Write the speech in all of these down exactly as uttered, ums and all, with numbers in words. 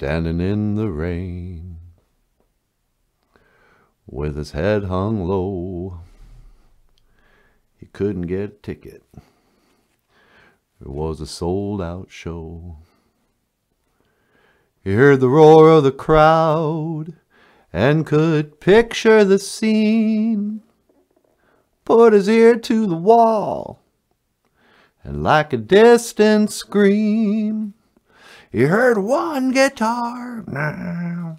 standing in the rain, with his head hung low. He couldn't get a ticket. It was a sold-out show. He heard the roar of the crowd and could picture the scene. Put his ear to the wall, and like a distant scream, he heard one guitar now.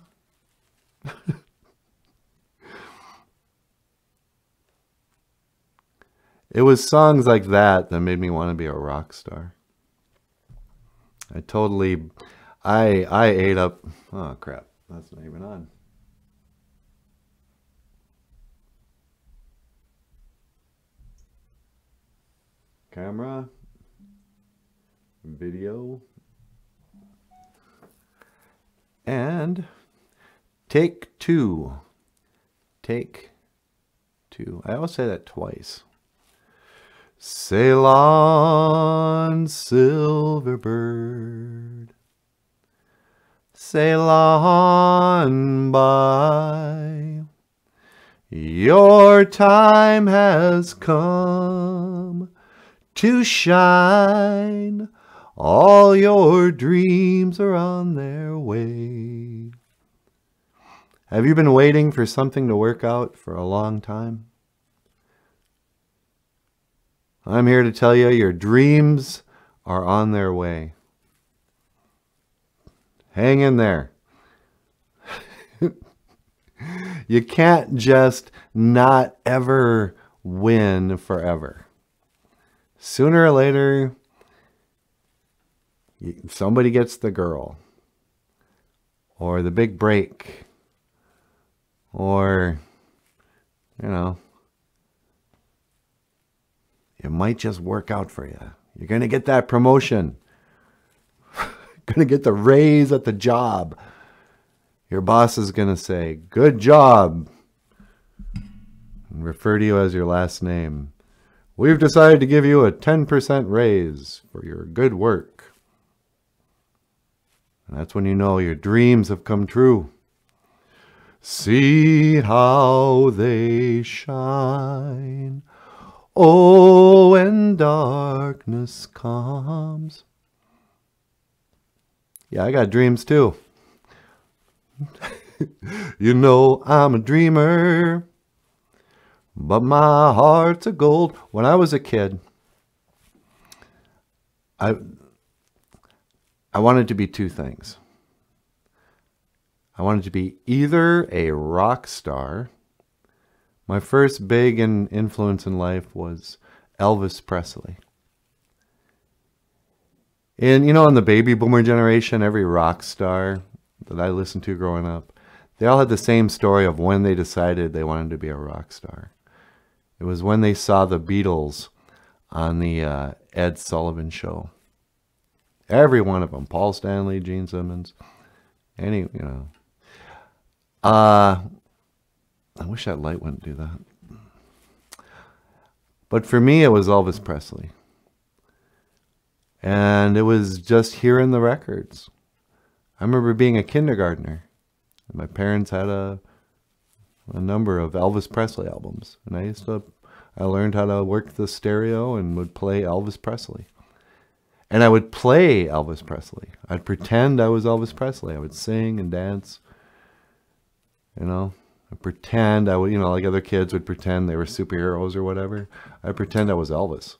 It was songs like that that made me want to be a rock star. I totally, I, I ate up, oh crap, that's not even on. Camera, video, and take two. Take two. I always say that twice. Sail on, silver bird. Sail on by. Your time has come to shine, all your dreams are on their way. Have you been waiting for something to work out for a long time? I'm here to tell you your dreams are on their way. Hang in there. You can't just not ever win forever. Sooner or later, somebody gets the girl, or the big break, or, you know, it might just work out for you. You're going to get that promotion. Going to get the raise at the job. Your boss is going to say, good job, and refer to you as your last name. We've decided to give you a ten percent raise for your good work. And that's when you know your dreams have come true. See how they shine. Oh, when darkness comes. Yeah, I got dreams too. You know I'm a dreamer, but my heart's of gold. When I was a kid, I, I wanted to be two things. I wanted to be either a rock star. My first big in, influence in life was Elvis Presley. And, you know, in the baby boomer generation, every rock star that I listened to growing up, they all had the same story of when they decided they wanted to be a rock star. It was when they saw the Beatles on the uh, Ed Sullivan show. Every one of them, Paul Stanley, Gene Simmons, any, you know. Uh, I wish that light wouldn't do that. But for me, it was Elvis Presley. And it was just hearing the records. I remember being a kindergartner. My parents had a a number of Elvis Presley albums, and I used to, I learned how to work the stereo and would play Elvis Presley. And I would play Elvis Presley. I'd pretend I was Elvis Presley. I would sing and dance, you know. I'd pretend I would, you know, like other kids would pretend they were superheroes or whatever. I'd pretend I was Elvis.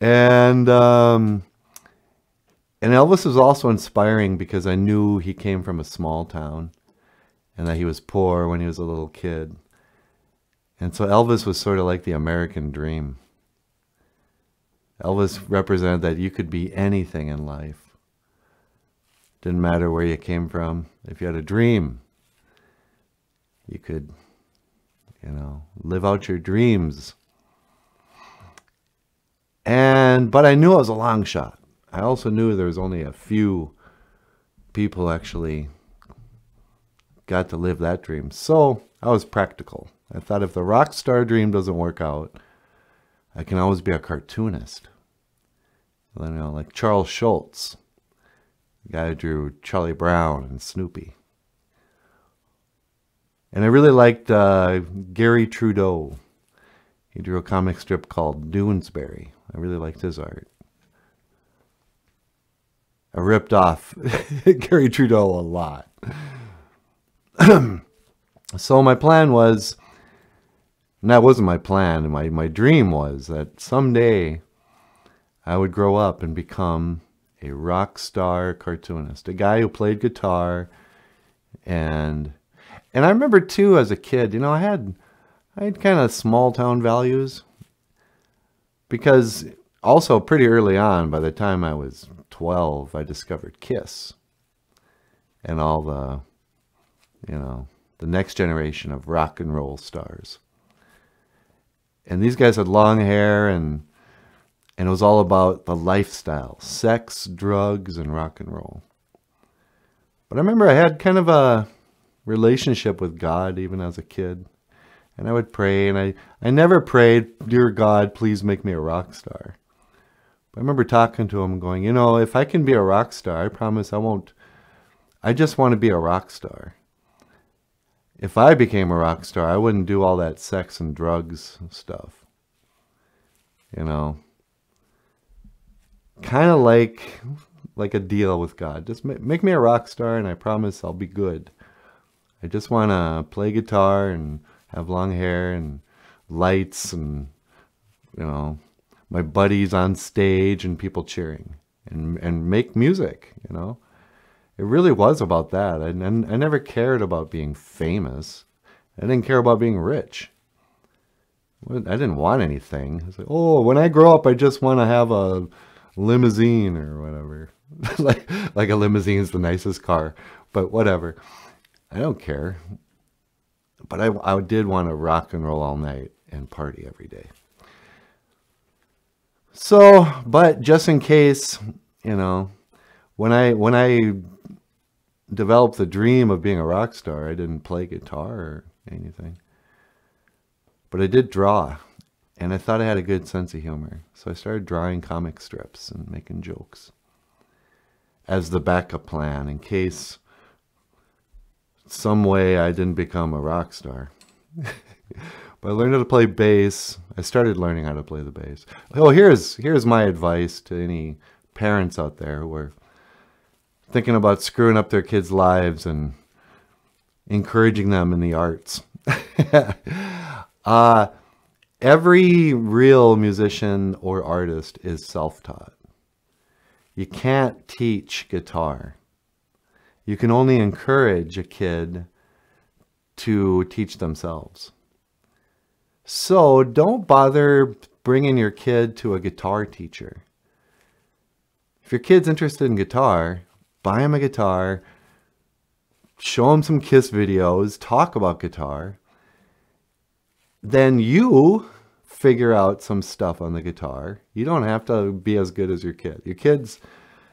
And, um, and Elvis was also inspiring because I knew he came from a small town, and that he was poor when he was a little kid. And so Elvis was sort of like the American dream. Elvis represented that you could be anything in life. Didn't matter where you came from. If you had a dream, you could, you know, live out your dreams. And, but I knew it was a long shot. I also knew there was only a few people actually got to live that dream. So I was practical. I thought if the rock star dream doesn't work out, I can always be a cartoonist. You know, like Charles Schulz, The guy who drew Charlie Brown and Snoopy. And I really liked uh, Gary Trudeau. He drew a comic strip called Doonesbury. I really liked his art. I ripped off Gary Trudeau a lot. So my plan was, and that wasn't my plan, my, my dream was that someday I would grow up and become a rock star cartoonist, a guy who played guitar. And and I remember too, as a kid, you know, I had I had kind of small town values, because also pretty early on, by the time I was twelve, I discovered Kiss and all the, you know, the next generation of rock and roll stars. And these guys had long hair, and and it was all about the lifestyle, sex, drugs, and rock and roll. But I remember I had kind of a relationship with God even as a kid. And I would pray, and I, I never prayed, "Dear God, please make me a rock star." But I remember talking to him going, you know, if I can be a rock star, I promise I won't, I just want to be a rock star. If I became a rock star, I wouldn't do all that sex and drugs stuff. You know, kind of like, like a deal with God. Just make, make me a rock star, and I promise I'll be good. I just want to play guitar and have long hair and lights and, you know, my buddies on stage and people cheering, and and make music, you know. It really was about that. I, I never cared about being famous. I didn't care about being rich. I didn't want anything. I was like, oh, when I grow up, I just want to have a limousine or whatever. like, like a limousine is the nicest car, but whatever. I don't care. But I, I did want to rock and roll all night and party every day. So, but just in case, you know, when I, when I developed the dream of being a rock star, I didn't play guitar or anything. But I did draw, and I thought I had a good sense of humor. So I started drawing comic strips and making jokes as the backup plan in case some way I didn't become a rock star. But I learned how to play bass. I started learning how to play the bass. Oh, here's here's my advice to any parents out there who are thinking about screwing up their kids' lives and encouraging them in the arts. uh, every real musician or artist is self-taught. You can't teach guitar. You can only encourage a kid to teach themselves. So don't bother bringing your kid to a guitar teacher. If your kid's interested in guitar, buy him a guitar, show him some Kiss videos, talk about guitar. Then you figure out some stuff on the guitar. You don't have to be as good as your kid. Your kid's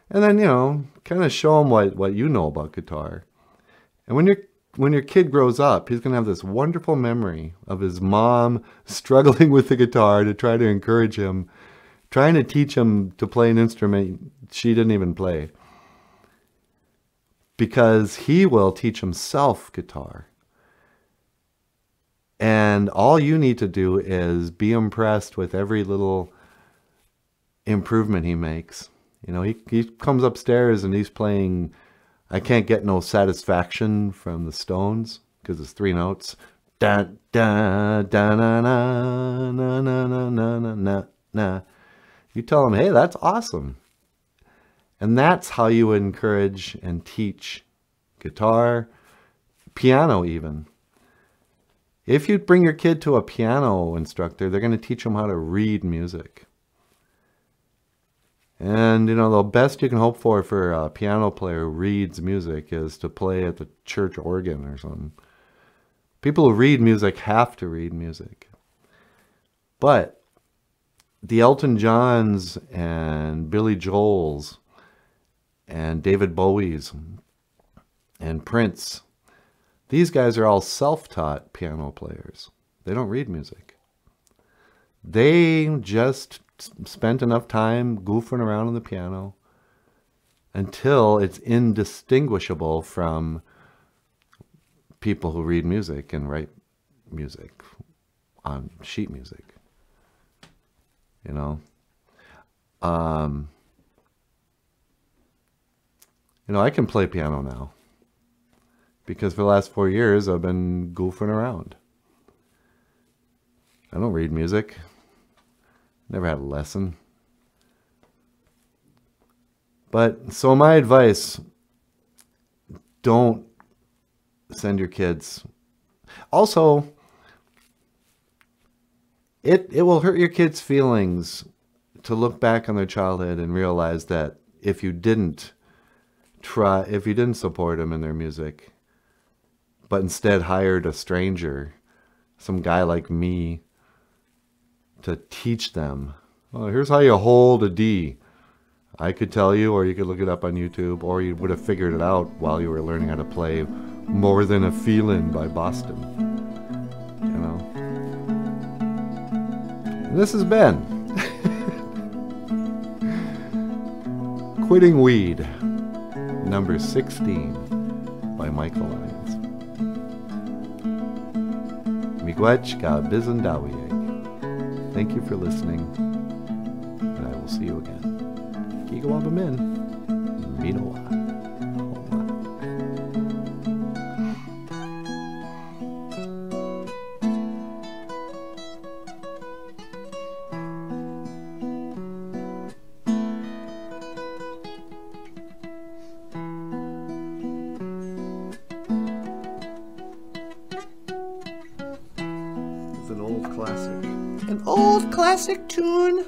And then, you know, kind of show him what, what you know about guitar. And when, you're, when your kid grows up, he's going to have this wonderful memory of his mom struggling with the guitar to try to encourage him, trying to teach him to play an instrument she didn't even play. Because he will teach himself guitar. And all you need to do is be impressed with every little improvement he makes. You know, he, he comes upstairs and he's playing "I Can't Get No Satisfaction" from the Stones, because it's three notes. Da, da, da, na, na, na, na, na, na, na. You tell him, hey, that's awesome. And that's how you encourage and teach guitar, piano even. If you bring your kid to a piano instructor, they're going to teach them how to read music. And, you know, the best you can hope for for a piano player who reads music is to play at the church organ or something. People who read music have to read music. But the Elton Johns and Billy Joels and David Bowies and Prince, these guys are all self-taught piano players. They don't read music. They just spent enough time goofing around on the piano until it's indistinguishable from people who read music and write music on sheet music, you know? Um, you know, I can play piano now because for the last four years I've been goofing around. I don't read music. Never had a lesson. But so my advice, don't send your kids. Also, it, it will hurt your kids' feelings to look back on their childhood and realize that if you didn't try, if you didn't support them in their music, but instead hired a stranger, some guy like me, to teach them, well, here's how you hold a D. I could tell you, or you could look it up on YouTube, or you would have figured it out while you were learning how to play More Than a Feelin' by Boston. You know? And this has been Quitting Weed, number sixteen, by Michael Lyons. Miigwech Bizandawiye. Thank you for listening, and I will see you again. Gigawabamin, Minowa. Tune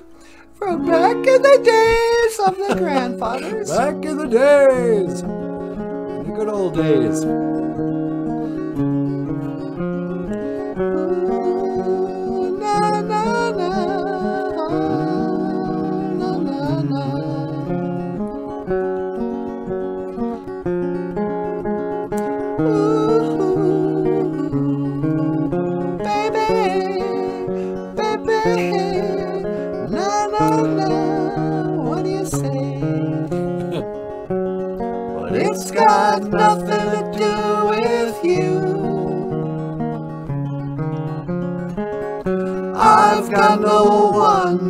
from back in the days of the grandfathers. Back in the days, in the good old days.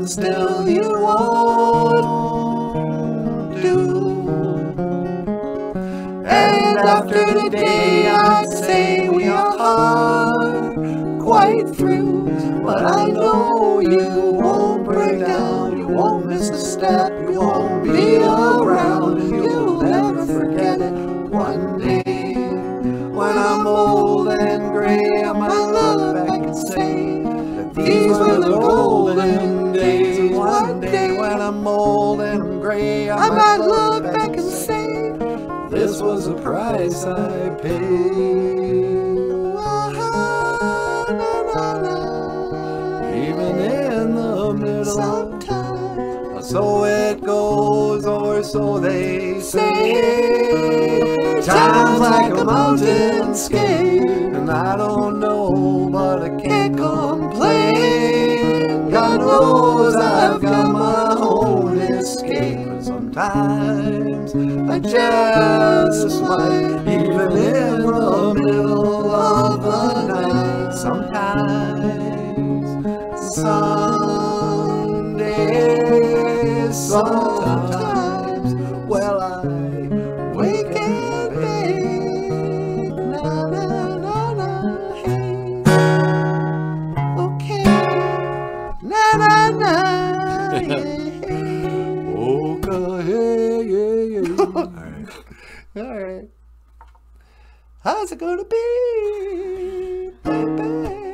Still you won't do. And after today I'd say we are quite through. But I know you won't break down, you won't miss a step, you won't be around, and you'll never forget it. One day when I'm old and grey, I might love I can say that these were the golden. And one day when I'm old and I'm gray, I, I might look back and say, this was the price I paid. Even in the middle, sometimes, so it goes, or so they say. Time's like a mountain scale, and I don't know, but I can't complain. God knows I've got my own escape, and sometimes I just might, even in the middle of the night. Sometimes, someday, sometimes, well, I wake and bake, na na na na, hey, okay. Na, na, yeah. Okay, yeah, yeah. All right. All right. How's it gonna be, baby?